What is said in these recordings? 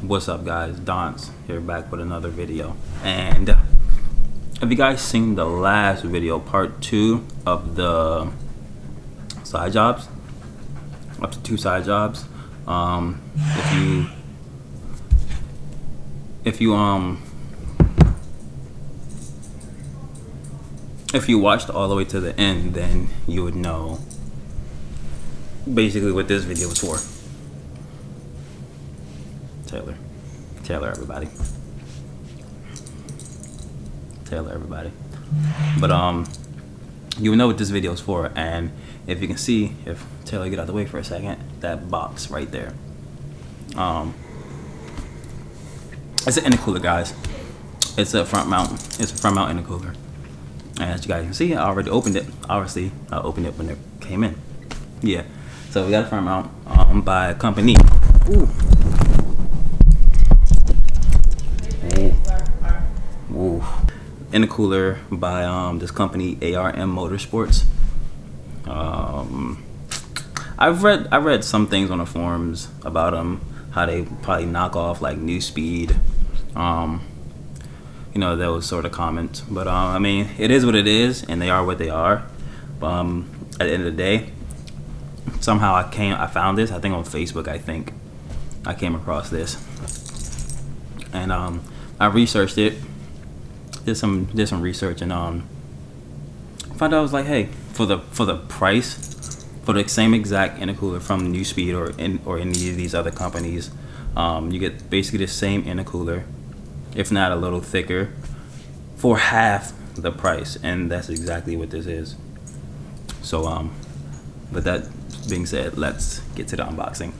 What's up guys, Don's here back with another video. And have you guys seen the last video, part two of the side jobs? Up to two side jobs. If you watched all the way to the end, then you would know basically what this video was for. Taylor everybody. But you know what this video is for, and if you can see, if Taylor get out of the way for a second, that box right there, it's an intercooler, guys. It's a front mount. It's a front mount intercooler, and as you guys can see, I already opened it. Obviously, I opened it when it came in. Yeah. So we got a front mount by a company. Ooh. Ooh. Intercooler by this company, ARM Motorsports. I've read some things on the forums about them, how they probably knock off like Neuspeed. You know, those sort of comments. But I mean, it is what it is, and they are what they are. At the end of the day, somehow I found this. I think on Facebook. I came across this, and I researched it. Did some research, and found out I was like, hey, for the price, for the same exact intercooler from Neuspeed or any of these other companies, you get basically the same intercooler, if not a little thicker, for half the price, and that's exactly what this is. So with that being said, let's get to the unboxing.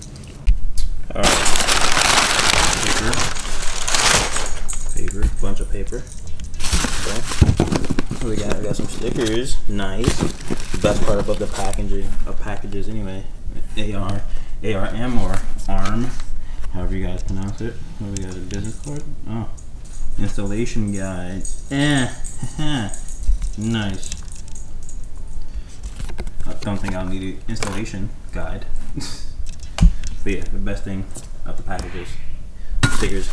All right, paper, bunch of paper. Okay. We got some stickers. Nice. The best part about the packaging of packages, anyway. ARM or ARM, however you guys pronounce it. What do we got? A business card. Oh, installation guide. Nice. I don't think I'll need an installation guide. But yeah, the best thing of the packages, stickers.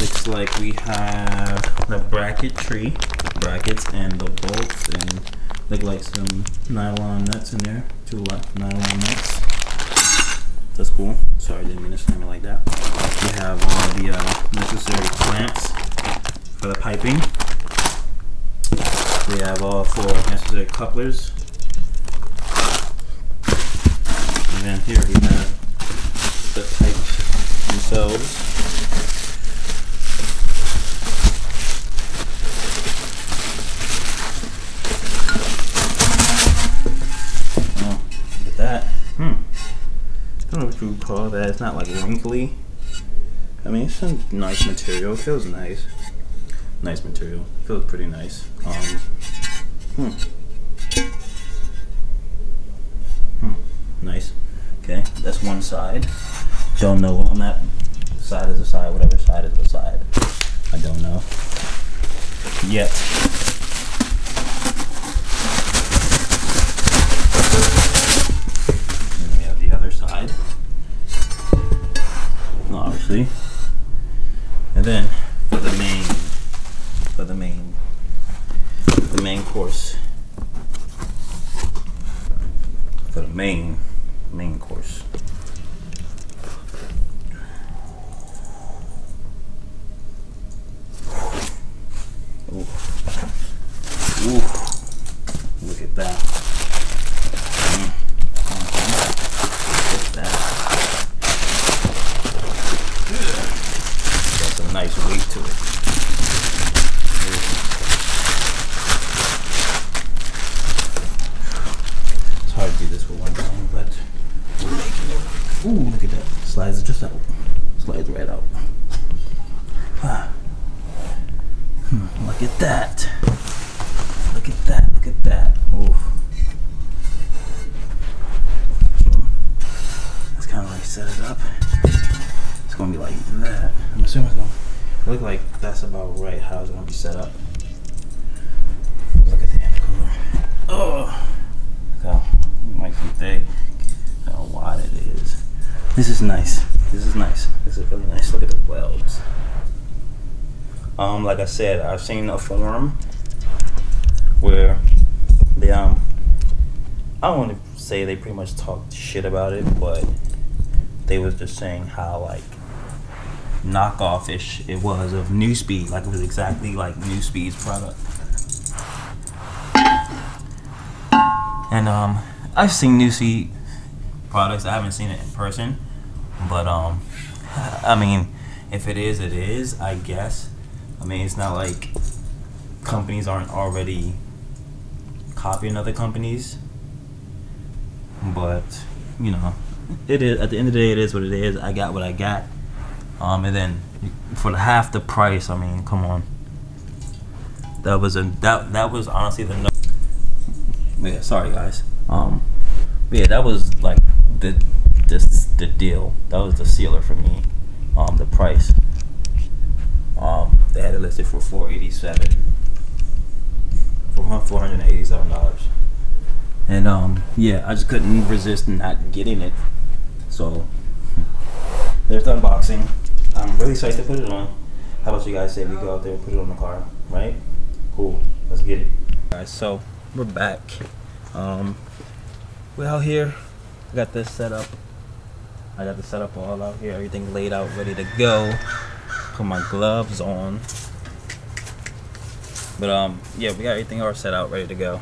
Looks like we have the brackets and the bolts, and look like some nylon nuts in there. Two nylon nuts. That's cool. Sorry, didn't mean to slam it like that. We have all the necessary clamps for the piping. We have all four necessary couplers. And then here we have the pipes themselves. You call that, it's not like wrinkly. I mean, it's some nice material. It feels nice. Nice material. It feels pretty nice. Nice. Okay, that's one side. Don't know on that side is a side, whatever side is what side. I don't know yet. See? And then for the main course. Ooh. Ooh. Look at that. Nice weight to it. It's hard to do this with one hand, but we're making it work. Ooh, look at that. Slides just out. Slides right out. Ah. Look at that. Look at that. Look at that. Ooh. That's kind of like set it up. It's gonna be like that. I'm assuming it's gonna look like that's about right how it's gonna be set up. Look at the intercooler. Oh, look how nice and thick, how wide it is. This is nice. This is nice. This is really nice. Look at the welds. Like I said, I've seen a forum where they I don't want to say they pretty much talked shit about it, but they was just saying how like knockoff-ish it was of Neuspeed, like it was exactly like Neuspeed's product. And I've seen Neuspeed products. I haven't seen it in person, but I mean, if it is, it is, I guess. I mean, it's not like companies aren't already copying other companies, but you know, it is, at the end of the day, it is what it is. I got what I got. And then for half the price, I mean, come on. That was that was honestly the no. Yeah, sorry guys. Yeah, that was like the deal. That was the sealer for me. The price. They had it listed for $487. For $487. And yeah, I just couldn't resist not getting it. So there's the unboxing. I'm really psyched to put it on. How about you guys say we go out there and put it on the car, right? Cool. Let's get it. Alright, so we're back. We're out here. I got this set up. I got the setup all out here. Everything laid out, ready to go. Put my gloves on. But yeah, we got everything all set out, ready to go.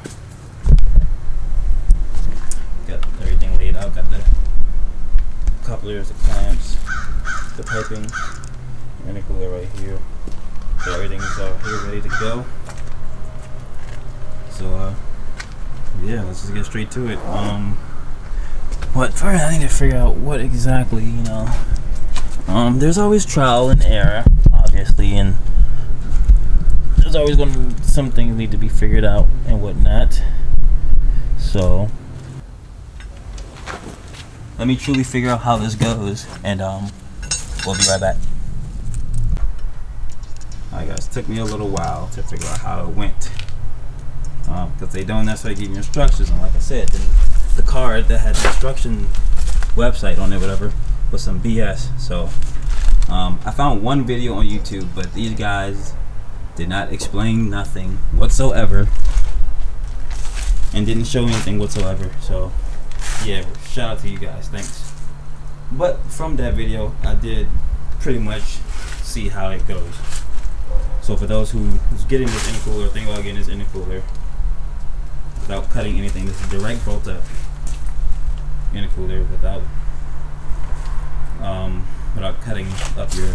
Got everything laid out. Got the couplers, the clamps, the piping, and the cooler right here. So everything is all here, ready to go. So yeah, let's just get straight to it. But first I need to figure out what exactly, you know. There's always trial and error, obviously, and there's always going to some things need to be figured out and whatnot. So let me truly figure out how this goes, and we'll be right back. Alright guys, it took me a little while to figure out how it went, because they don't necessarily give you instructions, and like I said, the card that had the instruction website on it, whatever, was some BS. So I found one video on YouTube, but these guys did not explain nothing whatsoever and didn't show anything whatsoever. So yeah, shout out to you guys, thanks. But from that video, I did pretty much see how it goes. So for those who's getting this intercooler, think about getting this intercooler without cutting anything. This is direct bolt up intercooler without without cutting up your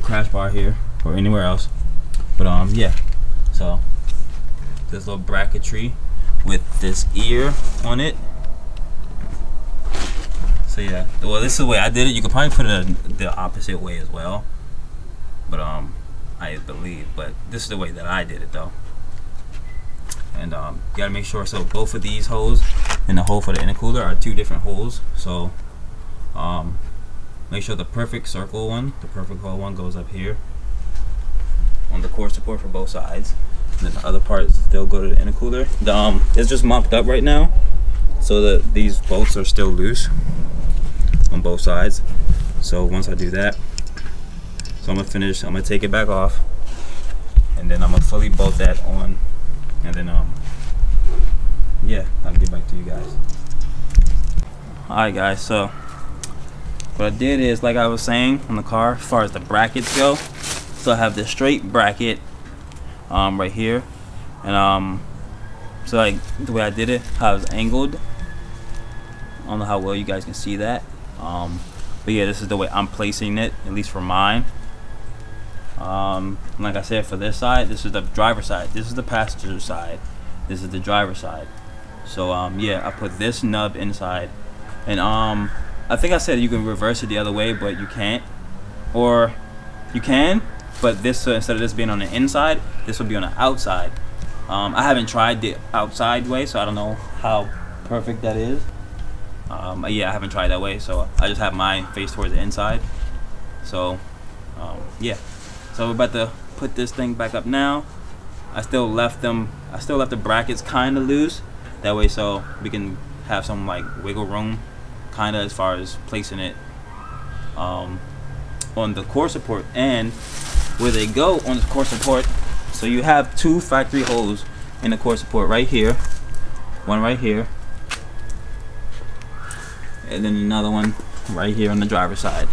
crash bar here or anywhere else. But yeah, so this little bracketry with this ear on it. So yeah, well, this is the way I did it. You could probably put it the opposite way as well, but I believe, but this is the way that I did it though. And you gotta make sure, so both of these holes and the hole for the intercooler are two different holes. So make sure the perfect circle one, the perfect hole one, goes up here on the core support for both sides, and then the other parts still go to the intercooler. The, it's just mopped up right now, so that these bolts are still loose on both sides. So once I do that, so I'm gonna finish, I'm gonna take it back off, and then I'm gonna fully bolt that on. And then, yeah, I'll get back to you guys. Alright guys, so what I did is, like I was saying, on the car, as far as the brackets go, so I have this straight bracket right here, and so like the way I did it, how it was angled, I don't know how well you guys can see that, but yeah, this is the way I'm placing it, at least for mine. Like I said, for this side, this is the driver's side, this is the passenger side, this is the driver's side. So yeah, I put this nub inside, and I think I said you can reverse it the other way, but you can't, or you can, but this instead of this being on the inside, this will be on the outside. I haven't tried the outside way, so I don't know how perfect that is. Yeah, I haven't tried that way, so I just have mine face towards the inside. So yeah. So we're about to put this thing back up now. I still left the brackets kind of loose. That way so we can have some like wiggle room kind of, as far as placing it on the core support and where they go on the core support. So you have two factory holes in the core support right here, one right here, and then another one right here on the driver's side.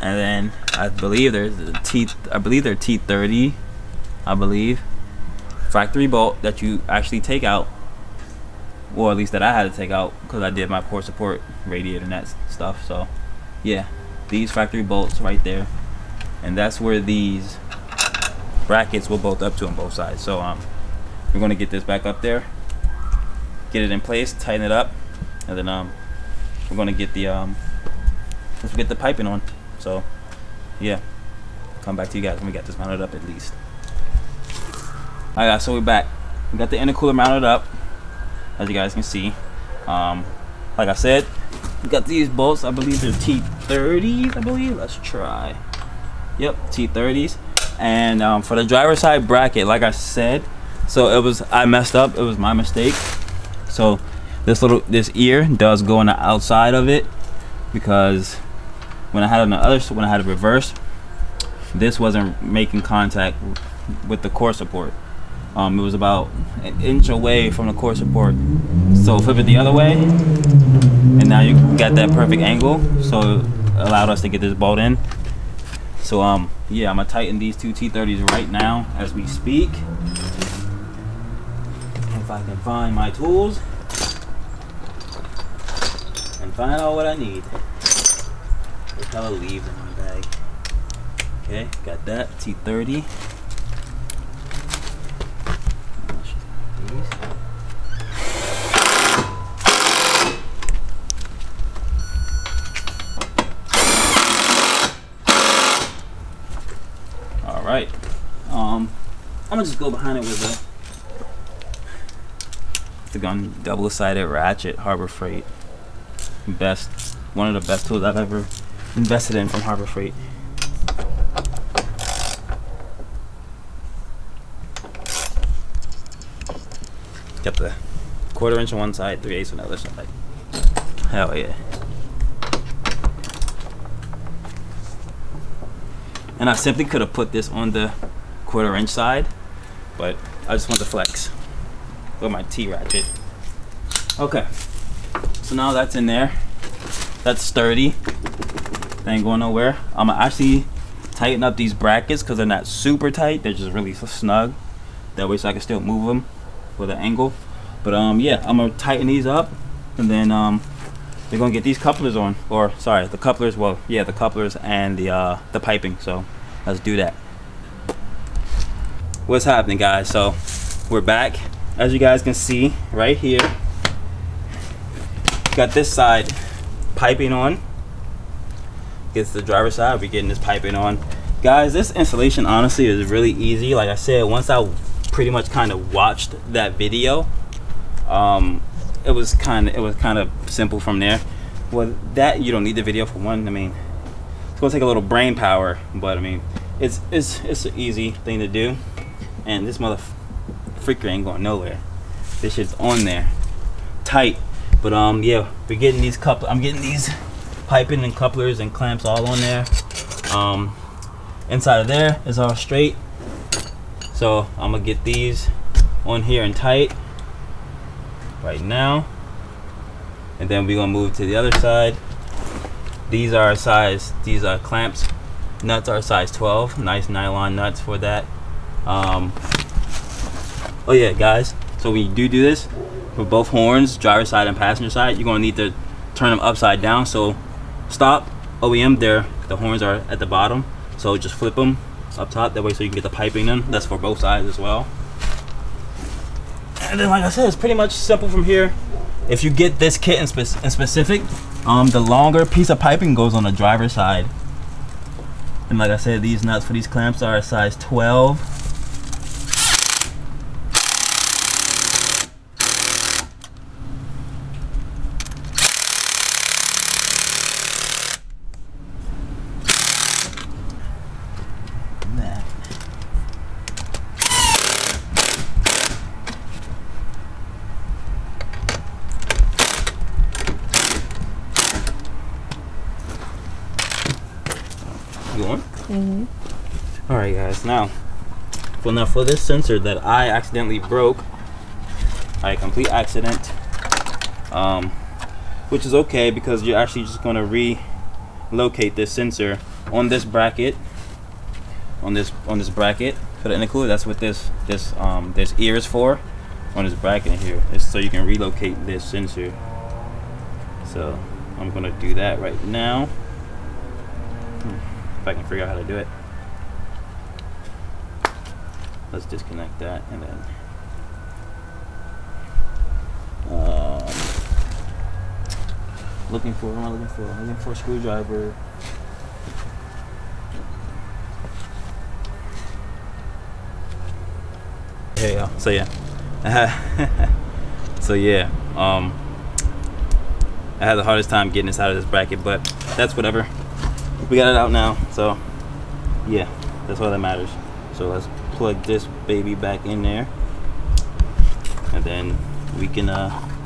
And then I believe there's a T30, I believe, factory bolt that you actually take out, or at least that I had to take out because I did my core support radiator and that stuff. So yeah, these factory bolts right there, and that's where these brackets will bolt up to on both sides. So we're going to get this back up there, get it in place, tighten it up, and then we're going to get the piping on. So yeah, come back to you guys when we got this mounted up at least. All right guys, so we're back. We got the intercooler mounted up, as you guys can see. Like I said, we got these bolts. I believe they're T30s, I believe. Let's try. Yep, T30s. And for the driver's side bracket, like I said, so I messed up. It was my mistake. So this ear does go on the outside of it, because when I had on the other, when I had it reversed, this wasn't making contact with the core support. It was about an inch away from the core support. So flip it the other way, and now you got that perfect angle. So it allowed us to get this bolt in. So yeah, I'm gonna tighten these two T30s right now as we speak. If I can find my tools and find out what I need. There's hella leaves in my bag. Okay, got that T30. Alright, I'm gonna just go behind it with the gun, double-sided ratchet, Harbor Freight. One of the best tools I've ever invested in from Harbor Freight. Got the 1/4 inch on one side, 3/8 on the other side. Hell yeah. And I simply could have put this on the 1/4 inch side, but I just want to flex with my T ratchet. Okay, so now that's in there. That's sturdy. They ain't going nowhere. I'm gonna actually tighten up these brackets because they're not super tight. They're just really snug. That way, so I can still move them with an angle. But yeah, I'm gonna tighten these up, and then we're gonna get these couplers on, or sorry, the couplers. Well, yeah, the couplers and the piping. So let's do that. What's happening, guys? So we're back. As you guys can see right here, got this side piping on. Gets the driver's side. We're getting this piping on, guys. This installation honestly is really easy. Like I said, once I pretty much kind of watched that video, it was kind of simple from there. Well, that you don't need the video for one. I mean, it's gonna take a little brain power, but I mean, it's an easy thing to do. And this mother freaker ain't going nowhere. This shit's on there, tight. But yeah, we're getting these I'm getting these piping and couplers and clamps all on there. Inside of there is all straight. So I'm gonna get these on here and tight right now. And then we're gonna move to the other side. These are our size. These are clamps. Nuts are size 12. Nice nylon nuts for that. Oh yeah, guys. So when you do this, for both horns, driver's side and passenger side, you're gonna need to turn them upside down. So stop OEM there. The horns are at the bottom. So just flip them up top that way so you can get the piping in. That's for both sides as well. And then like I said, it's pretty much simple from here. If you get this kit in specific, the longer piece of piping goes on the driver's side. And like I said, these nuts for these clamps are a size 12. You want? Mm-hmm. All right, guys. Now, for this sensor that I accidentally broke, a complete accident, which is okay because you're actually just going to relocate this sensor on this bracket, on this bracket for the intercooler. That's what this ear is for, on this bracket here. It's so you can relocate this sensor. So I'm gonna do that right now. If I can figure out how to do it. Let's disconnect that and then I'm looking for a screwdriver. There you go. So yeah. So yeah, I had the hardest time getting this out of this bracket, but that's whatever. We got it out now, so yeah, that's all that matters. So let's plug this baby back in there, and then we can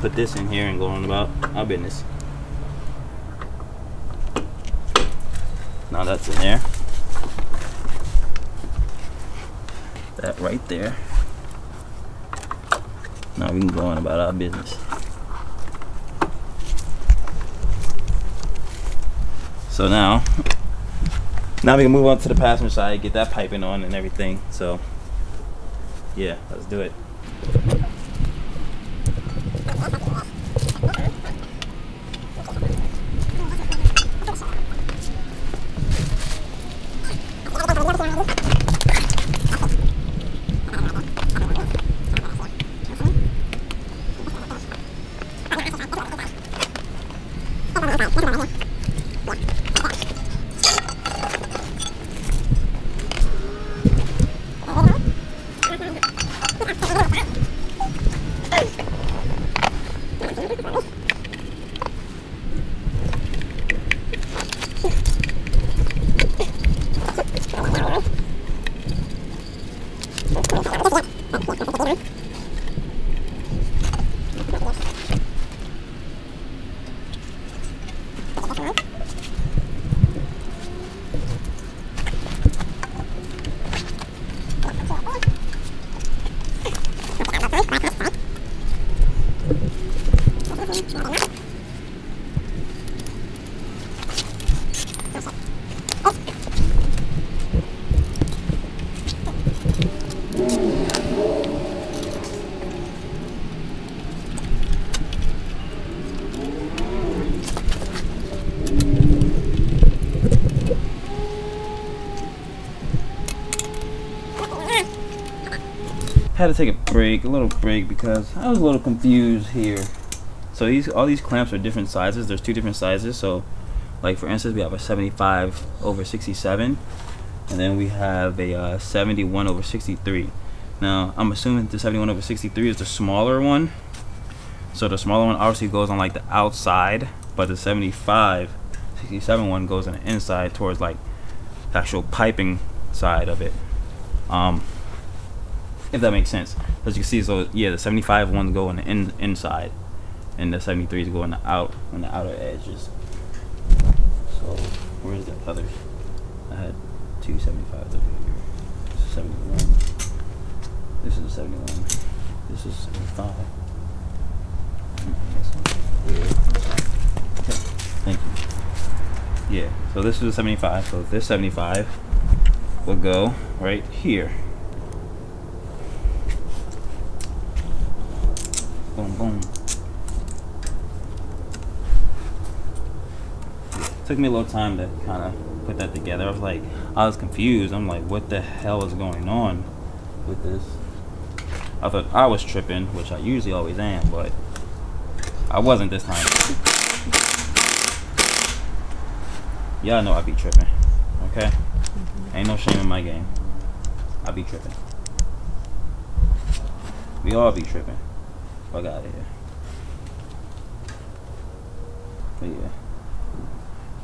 put this in here and go on about our business. Now that's in there. That right there. Now we can go on about our business. So now we can move on to the passenger side, get that piping on and everything. So yeah, let's do it. Had to take a little break because I was a little confused here. So all these clamps are different sizes. There's two different sizes. So like for instance, we have a 75/67, and then we have a 71/63. Now I'm assuming the 71/63 is the smaller one. So the smaller one obviously goes on like the outside, but the 75/67 one goes on the inside towards like the actual piping side of it. If that makes sense. As you can see, so yeah, the 75 ones go on the inside, and the 73s go on the outer edges. So where's the others? I had two 75s over here. This is 71. This is a 71. This is 75. Thank you. Yeah. So this is a 75. So this 75 will go right here. Boom, boom. Took me a little time to kind of put that together. I was confused. I'm like, what the hell is going on with this? I thought I was tripping, which I usually always am, but I wasn't this time. Y'all know I be tripping, okay? Mm-hmm. Ain't no shame in my game. I be tripping. We all be tripping. Fuck out of here. But yeah.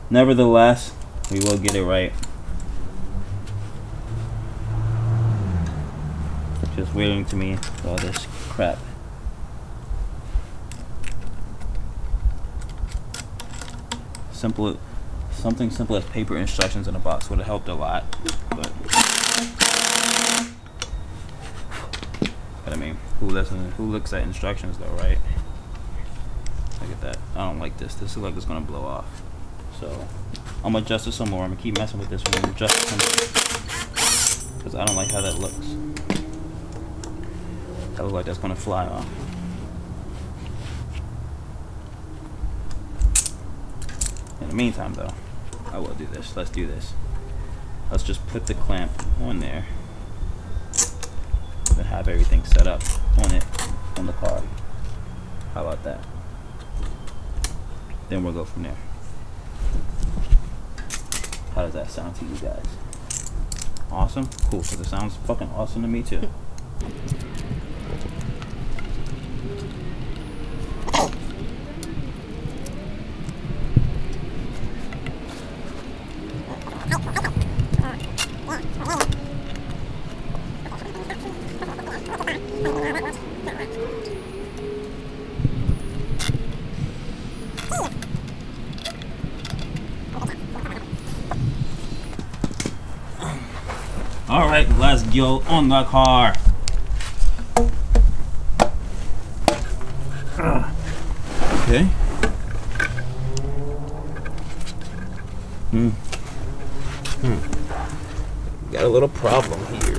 Nevertheless, we will get it right. Just waiting to me for all this crap. Simple, something simple as paper instructions in a box would have helped a lot, but I mean, who looks at instructions though, right? Look at that. I don't like this. This looks like it's gonna blow off. So I'm gonna adjust it some more. I'm gonna keep messing with this one, adjust it some more, because I don't like how that looks. That looks like that's gonna fly off. In the meantime though, I will do this. Let's do this. Let's just put the clamp on there and have everything set up on it, on the car. How about that? Then we'll go from there. How does that sound to you guys? Awesome? Cool, because it sounds fucking awesome to me too. Alright, let's go on the car. Okay. Got a little problem here.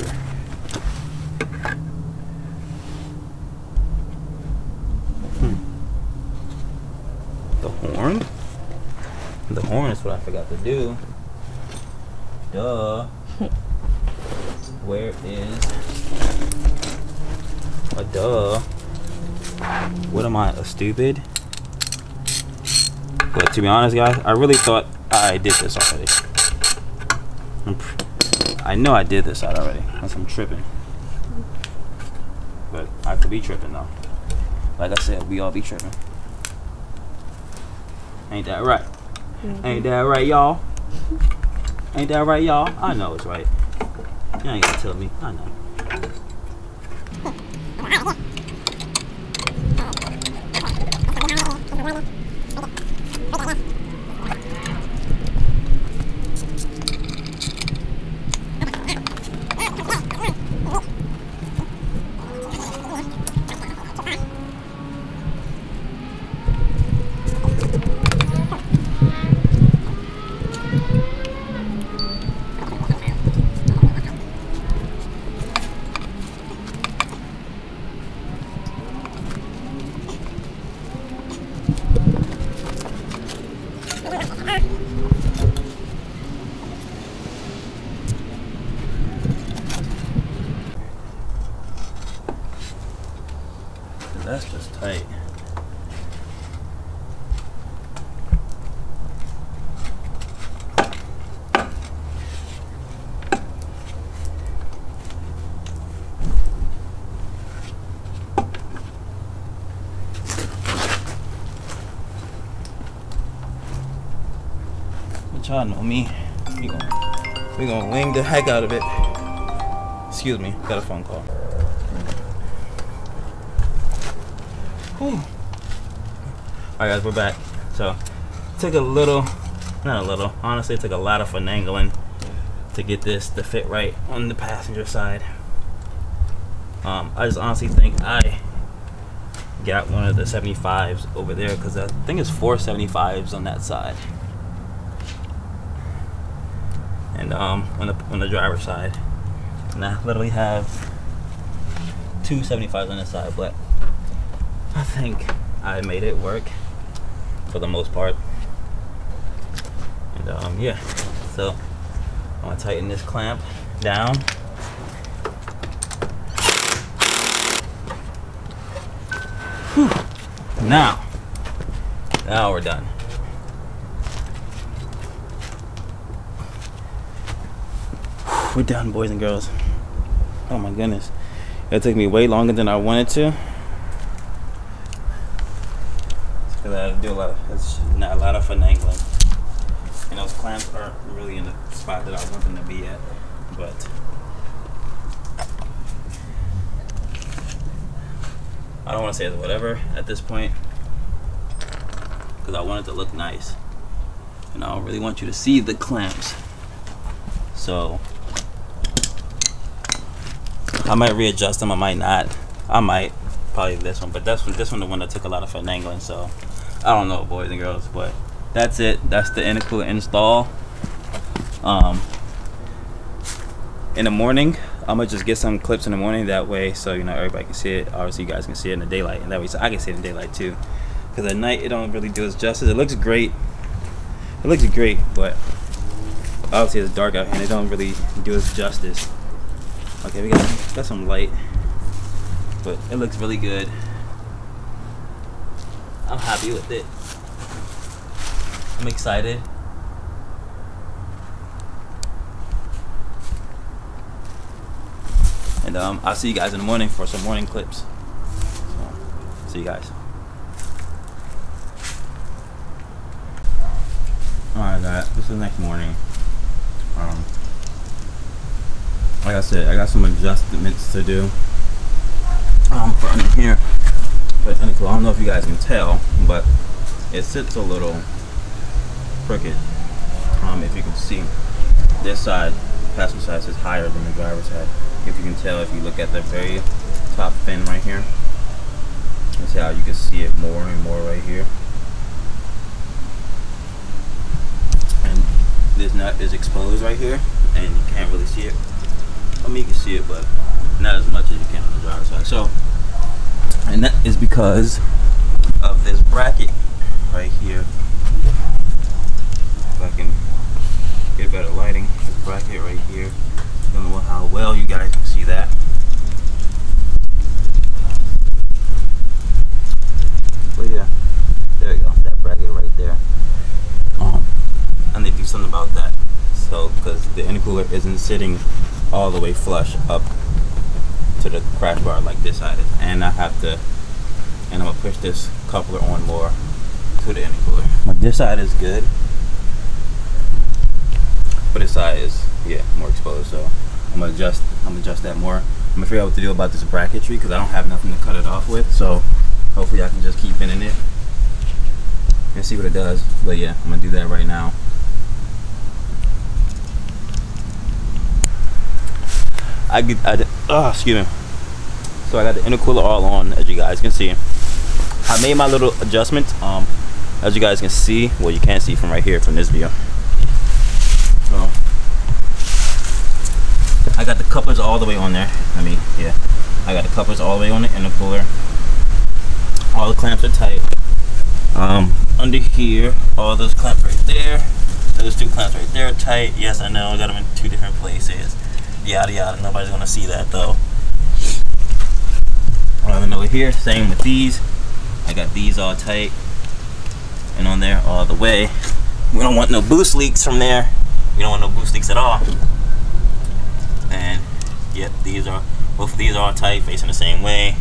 The horn? The horn is what I forgot to do. Duh. Where is a duh? What am I, a stupid? But to be honest, guys, I really thought I did this already. I know I did this out already, unless I'm tripping. But I could be tripping though. Like I said, we all be tripping. Ain't that right? Ain't that right, y'all? Ain't that right, y'all? I know it's right. You ain't gonna tell me. I know. That's just tight. But y'all know me. We're gonna wing the heck out of it. Excuse me, got a phone call. Alright guys, we're back. So took a little, not a little, honestly it took a lot of finagling to get this to fit right on the passenger side. I just honestly think I got one of the 75s over there, because I think it's 4 75s on that side, and on the driver's side, and I literally have 2 75s on this side, but I think I made it work for the most part. And yeah, so I'm gonna tighten this clamp down. Whew. Now we're done. We're done, boys and girls. Oh my goodness, it took me way longer than I wanted to. I do a lot of finagling, and those clamps aren't really in the spot that I want them to be at, but I don't want to say it's whatever at this point, because I want it to look nice. and I don't really want you to see the clamps, so I might readjust them, I might not, I might probably this one, but this one the one that took a lot of finagling, so I don't know, boys and girls, but that's it. That's the intercooler install. In the morning, I'm gonna just get some clips in the morning, that way, so you know, everybody can see it. Obviously you guys can see it in the daylight, and that way so I can see it in the daylight too, because at night it don't really do us justice. It looks great, it looks great, but obviously it's dark out here and it don't really do us justice. Okay, we got some light, but it looks really good. I'm happy with it, I'm excited. And I'll see you guys in the morning for some morning clips. So, see you guys. Alright guys, this is the next morning. Like I said, I got some adjustments to do. For under here. But I don't know if you guys can tell, but it sits a little crooked. If you can see, this side, passenger side, is higher than the driver's side. If you can tell, if you look at the very top fin right here, that's how you can see it more and more right here. And this nut is exposed right here, and you can't really see it. I mean, you can see it, but not as much as you can on the driver's side. So, and that is because of this bracket right here. If I can get better lighting, this bracket right here. I don't know how well you guys can see that. But yeah, there you go, that bracket right there. I need to do something about that. So, because the intercooler isn't sitting all the way flush up to the crash bar like this side is. And I have to, and I'm gonna push this coupler on more to the intercooler. Like this side is good, but this side is, yeah, more exposed, so I'm gonna adjust that more. I'm gonna figure out what to do about this bracketry, because I don't have nothing to cut it off with, so hopefully I can just keep bending it and see what it does. But yeah, I'm gonna do that right now. Excuse me. So I got the intercooler all on, as you guys can see. I made my little adjustments, as you guys can see. Well, you can't see from right here, from this view. So I got the couplers all the way on there. I mean, yeah, I got the couplers all the way on the intercooler. All the clamps are tight. Under here, all those clamps right there. Those two clamps right there are tight. Yes, I know, I got them in two different places. Yada yada, nobody's gonna see that though. And over here, same with these. I got these all tight and on there all the way. We don't want no boost leaks from there. We don't want no boost leaks at all. And yep, these are, both of these are all tight, facing the same way.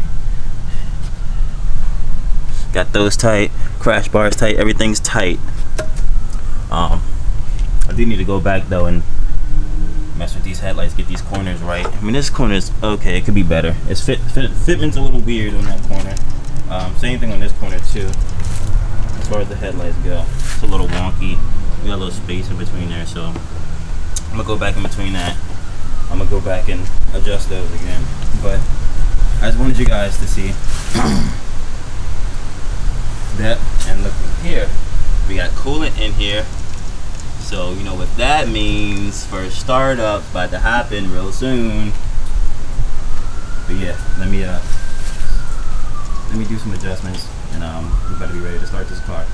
Got those tight, crash bars tight, everything's tight. I do need to go back though and mess with these headlights, get these corners right. I mean, this corner is okay, it could be better. It's fitment's a little weird on that corner. Same thing on this corner too, as far as the headlights go. It's a little wonky. We got a little space in between there, so I'm gonna go back in between that. I'm gonna go back and adjust those again. But I just wanted you guys to see that. And look here, we got coolant in here. So you know what that means for startup, about to happen real soon. But yeah, let me do some adjustments, and we better be ready to start this car.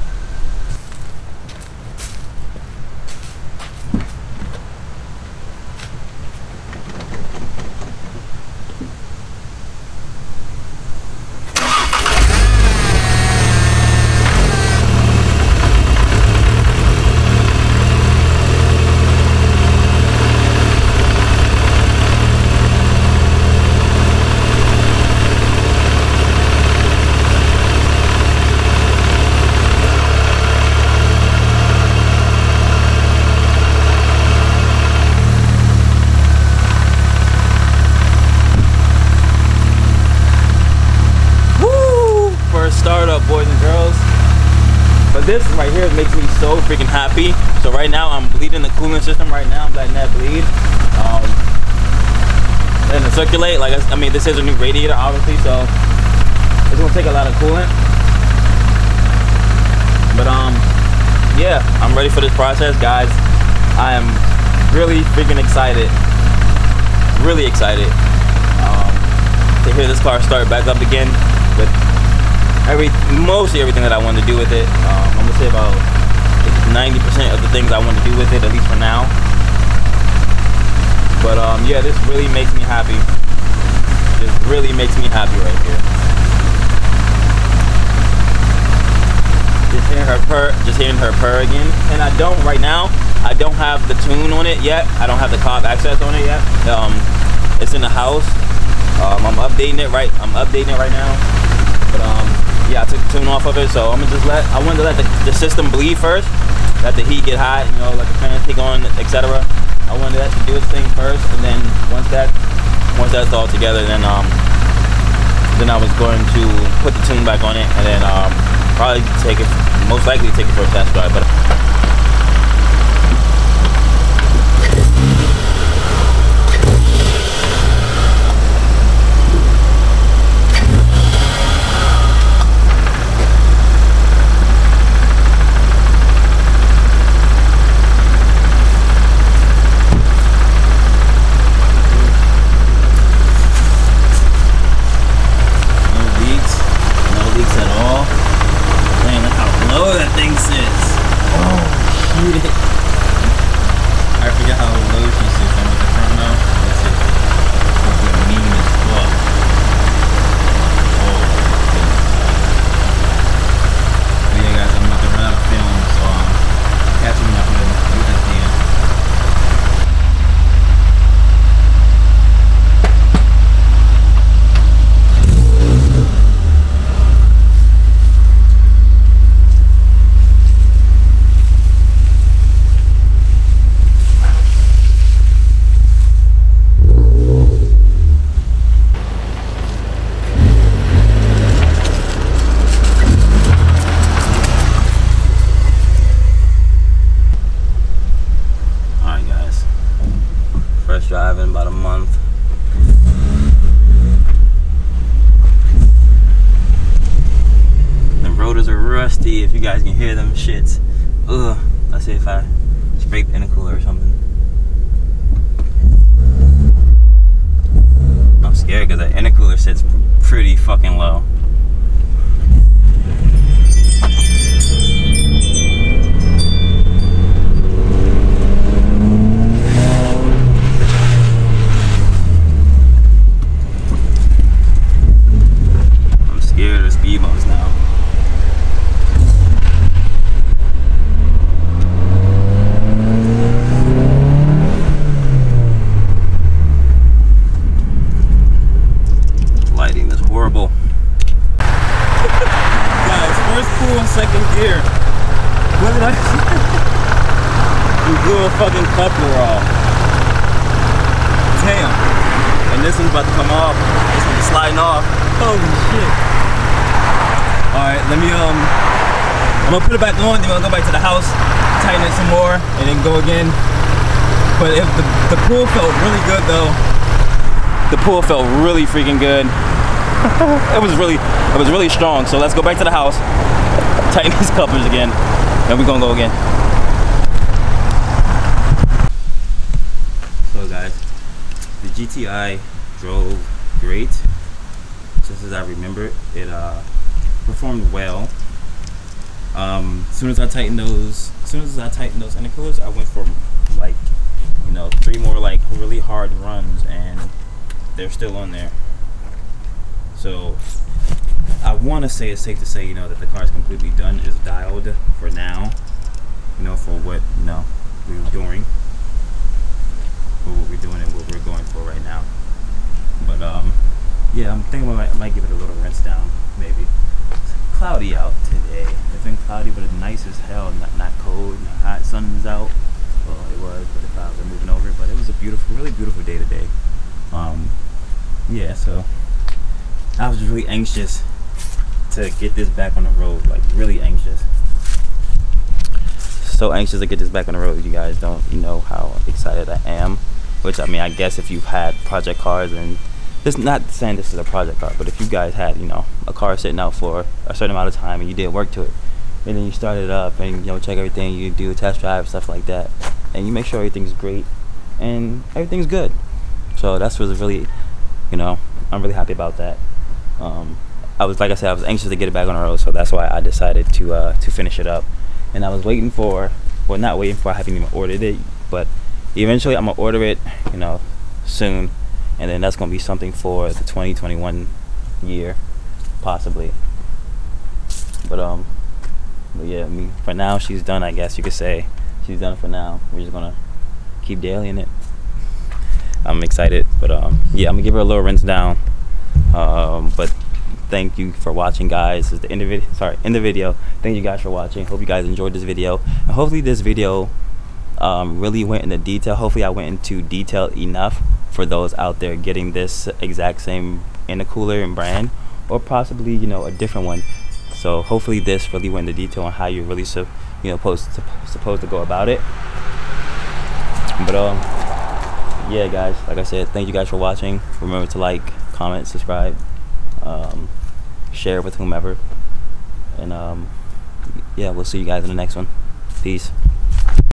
This right here makes me so freaking happy. So right now I'm bleeding the cooling system right now. I'm letting that bleed. Letting it circulate. Like I mean, this is a new radiator, obviously, so it's gonna take a lot of coolant. But yeah, I'm ready for this process, guys. I am really freaking excited. Really excited to hear this car start back up again with mostly everything that I wanted to do with it. I'm gonna say about 90% of the things I want to do with it, at least for now. But yeah, this really makes me happy. This really makes me happy right here. Just hearing her purr, again. And I don't right now. I don't have the tune on it yet. I don't have the cob access on it yet. It's in the house. I'm updating it right. I'm updating it right now. But yeah, I took the tune off of it, so I'm gonna just let. I wanted to let the system bleed first. Let the heat get hot. You know, let the fans take on, etc. I wanted that to do its thing first, and then once that's all together, then I was going to put the tune back on it, and then probably take it, most likely take it for a test drive, but. Driving about a month. The rotors are rusty, if you guys can hear them shits. Ugh, let's see if I scrape in a cooler or something. I'm scared because the intercooler sits pretty fucking low. Second gear. What did I do? You blew a fucking coupler off. Damn. And this one's about to come off. This one's sliding off. Holy shit. Alright, let me I'm gonna put it back on, then I'm gonna go back to the house, tighten it some more, and then go again. But if the pull felt really good though. The pull felt really freaking good. it was really strong. So let's go back to the house. Tighten these couplers again, and we're gonna go again. So guys, the GTI drove great, just as I remember it. It performed well. As soon as I tightened those intercoolers, I went for like, you know, 3 more like really hard runs, and they're still on there. So. I want to say it's safe to say, you know, that the car is completely done, is dialed for now, you know, for what, you know, we were doing, or what we're doing and what we're going for right now. But yeah, I'm thinking I might give it a little rinse down, maybe. It's cloudy out today. It's been cloudy, but it's nice as hell. Not cold, not hot. Sun's out. Well, it was, but the clouds are moving over. But it was a beautiful, really beautiful day today. Yeah, so I was really anxious to get this back on the road, like really anxious. so anxious to get this back on the road. You guys don't know how excited I am. Which, I mean, I guess if you've had project cars, and this is not saying this is a project car, but if you guys had, you know, a car sitting out for a certain amount of time and you did work to it, and then you start it up and, you know, check everything, you do a test drive, stuff like that, and you make sure everything's great and everything's good. So that's what's really, you know, I'm really happy about that. I was anxious to get it back on the road, so that's why I decided to finish it up. And I was waiting for, well, not waiting for, I haven't even ordered it, but eventually I'm gonna order it, you know, soon, and then that's gonna be something for the 2021 year, possibly. But yeah, I mean, for now she's done. I guess you could say she's done for now. We're just gonna keep dailying it. I'm excited, but yeah, I'm gonna give her a little rinse down. But thank you for watching, guys. This is the end of it. Sorry, end of the video. Thank you guys for watching. Hope you guys enjoyed this video, and hopefully this video really went into detail. Hopefully I went into detail enough for those out there getting this exact same intercooler and brand, or possibly, you know, a different one. So hopefully this really went into detail on how you're really supposed to go about it. But yeah, guys, like I said, thank you guys for watching. Remember to like, comment, subscribe, share with whomever, and yeah, we'll see you guys in the next one. Peace.